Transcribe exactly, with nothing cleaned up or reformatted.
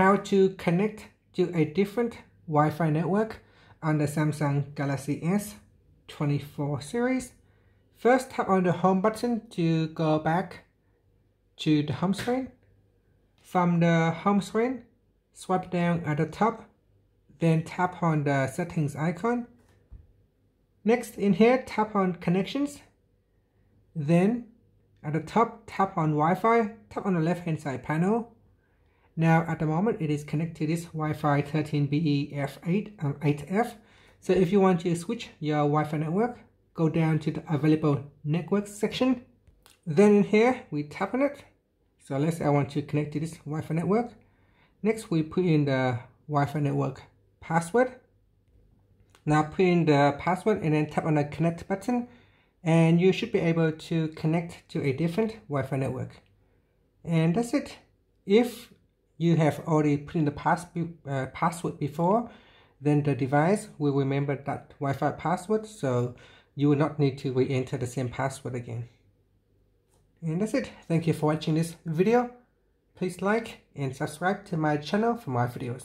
how to connect to a different Wi-Fi network on the Samsung Galaxy S twenty-four series. First, tap on the home button to go back to the home screen. From the home screen, swipe down at the top, then tap on the settings icon. Next, in here, tap on connections. Then, at the top, tap on Wi-Fi, tap on the left-hand side panel. Now, at the moment, it is connected to this Wi-Fi thirteen B E F eight, um, eight F. So if you want to switch your Wi-Fi network, go down to the available network section. Then in here, we tap on it. So let's say I want to connect to this Wi-Fi network. Next, we put in the Wi-Fi network password. Now put in the password and then tap on the connect button, and you should be able to connect to a different Wi-Fi network. And that's it. If you have already put in the pass, uh, password before, then the device will remember that Wi-Fi password, so you will not need to re-enter the same password again. And that's it. Thank you for watching this video. Please like and subscribe to my channel for more videos.